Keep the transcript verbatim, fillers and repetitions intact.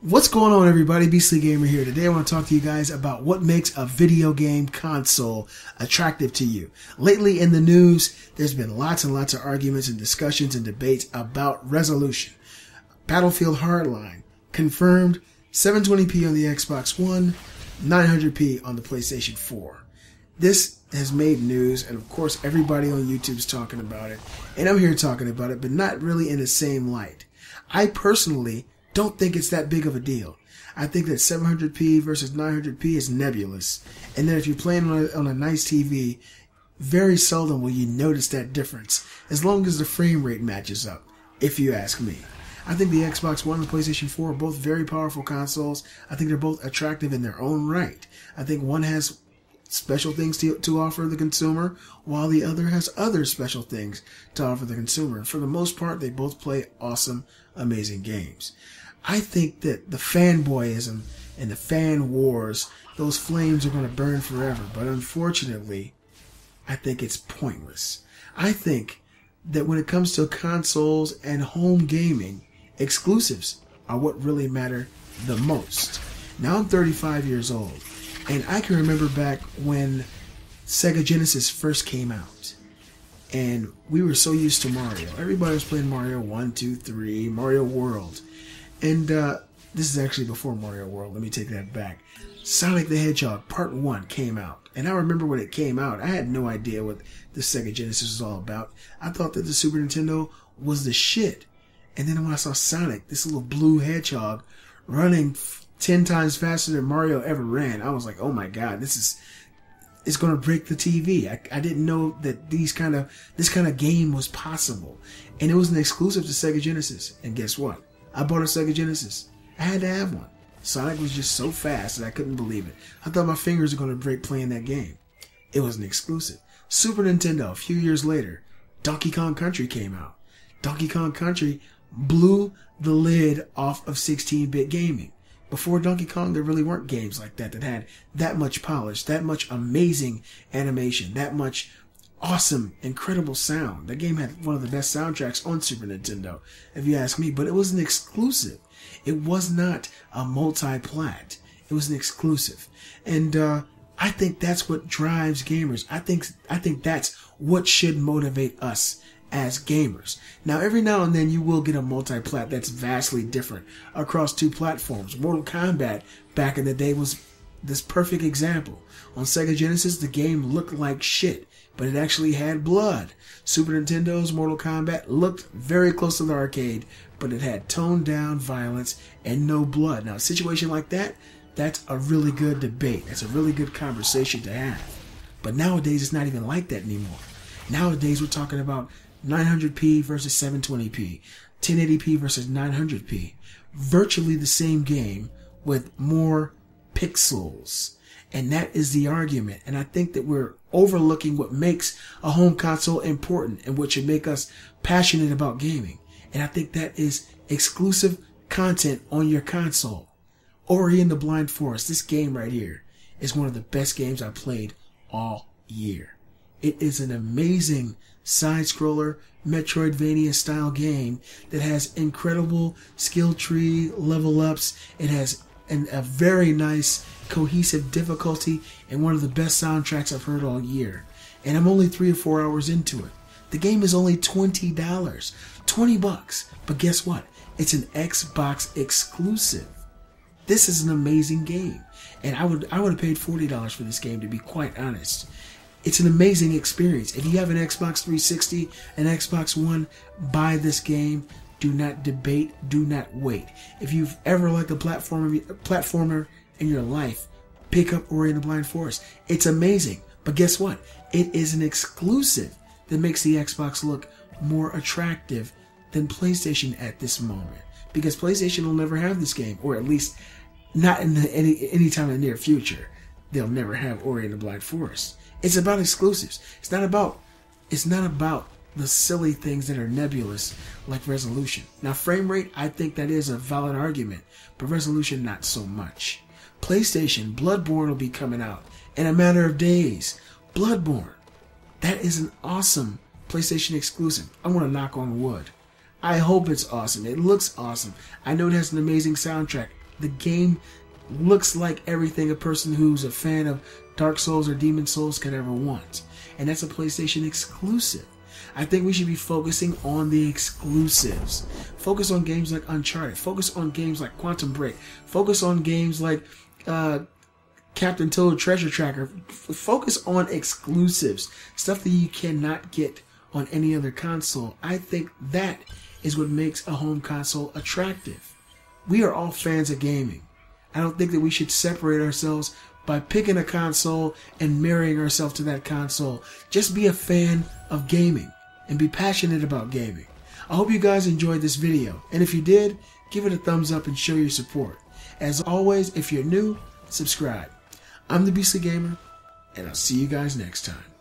What's going on, everybody? Beastly Gamer here. Today I want to talk to you guys about what makes a video game console attractive to you. Lately in the news, there's been lots and lots of arguments and discussions and debates about resolution. Battlefield Hardline confirmed seven twenty p on the Xbox One, nine hundred p on the PlayStation four. This has made news, and of course everybody on YouTube's talking about it, and I'm here talking about it, but not really in the same light. I personally don't think it's that big of a deal. I think that seven hundred p versus nine hundred p is nebulous, and that if you're playing on a, on a nice T V, very seldom will you notice that difference, as long as the frame rate matches up, if you ask me. I think the Xbox One and the PlayStation four are both very powerful consoles. I think they're both attractive in their own right. I think one has special things to, to offer the consumer, while the other has other special things to offer the consumer. For the most part, they both play awesome, amazing games. I think that the fanboyism and the fan wars, those flames are going to burn forever. But unfortunately, I think it's pointless. I think that when it comes to consoles and home gaming, exclusives are what really matter the most. Now, I'm thirty-five years old, and I can remember back when Sega Genesis first came out. And we were so used to Mario. Everybody was playing Mario one, two, three, Mario World. And uh, this is actually before Mario World. Let me take that back. Sonic the Hedgehog Part one came out. And I remember when it came out, I had no idea what the Sega Genesis was all about. I thought that the Super Nintendo was the shit. And then when I saw Sonic, this little blue hedgehog, running ten times faster than Mario ever ran, I was like, oh my god, this is... it's going to break the T V. I, I didn't know that these kind of this kind of game was possible. And it was an exclusive to Sega Genesis. And guess what? I bought a Sega Genesis. I had to have one. Sonic was just so fast that I couldn't believe it. I thought my fingers were going to break playing that game. It was an exclusive. Super Nintendo, a few years later, Donkey Kong Country came out. Donkey Kong Country blew the lid off of sixteen bit gaming. Before Donkey Kong, there really weren't games like that that had that much polish, that much amazing animation, that much awesome, incredible sound. That game had one of the best soundtracks on Super Nintendo, if you ask me, but it was an exclusive. It was not a multi-plat. It was an exclusive. And uh, I think that's what drives gamers. I think, I think that's what should motivate us as gamers. Now, every now and then you will get a multi-plat that's vastly different across two platforms. Mortal Kombat back in the day was this perfect example. On Sega Genesis, the game looked like shit, but it actually had blood. Super Nintendo's Mortal Kombat looked very close to the arcade, but it had toned down violence and no blood. Now, a situation like that, that's a really good debate. That's a really good conversation to have. But nowadays, it's not even like that anymore. Nowadays, we're talking about nine hundred p versus seven twenty p, ten eighty p versus nine hundred p. Virtually the same game with more pixels. And that is the argument. And I think that we're overlooking what makes a home console important and what should make us passionate about gaming. And I think that is exclusive content on your console. Ori and the Blind Forest, this game right here, is one of the best games I played all year. It is an amazing side-scroller, Metroidvania-style game that has incredible skill tree level-ups. It has an, a very nice, cohesive difficulty and one of the best soundtracks I've heard all year. And I'm only three or four hours into it. The game is only twenty dollars. twenty bucks. But guess what? It's an Xbox exclusive. This is an amazing game. And I would, I would have paid forty dollars for this game, to be quite honest. It's an amazing experience. If you have an Xbox three sixty, an Xbox One, buy this game. Do not debate. Do not wait. If you've ever liked a platform, platformer in your life, pick up Ori and the Blind Forest. It's amazing. But guess what? It is an exclusive that makes the Xbox look more attractive than PlayStation at this moment. Because PlayStation will never have this game, or at least not in the, any, any time in the near future. They'll never have Ori and the Blind Forest. It's about exclusives. It's not about it's not about the silly things that are nebulous, like resolution. Now, frame rate, I think that is a valid argument, but resolution, not so much. PlayStation, Bloodborne will be coming out in a matter of days. Bloodborne, that is an awesome PlayStation exclusive. I want to knock on wood. I hope it's awesome. It looks awesome. I know it has an amazing soundtrack. the game looks like everything a person who's a fan of Dark Souls or Demon Souls could ever want. And that's a PlayStation exclusive. I think we should be focusing on the exclusives. Focus on games like Uncharted. Focus on games like Quantum Break. Focus on games like uh, Captain Toad Treasure Tracker. F focus on exclusives. Stuff that you cannot get on any other console. I think that is what makes a home console attractive. We are all fans of gaming. I don't think that we should separate ourselves by picking a console and marrying ourselves to that console. Just be a fan of gaming and be passionate about gaming. I hope you guys enjoyed this video, and if you did, give it a thumbs up and show your support. As always, if you're new, subscribe. I'm the Beastly Gamer, and I'll see you guys next time.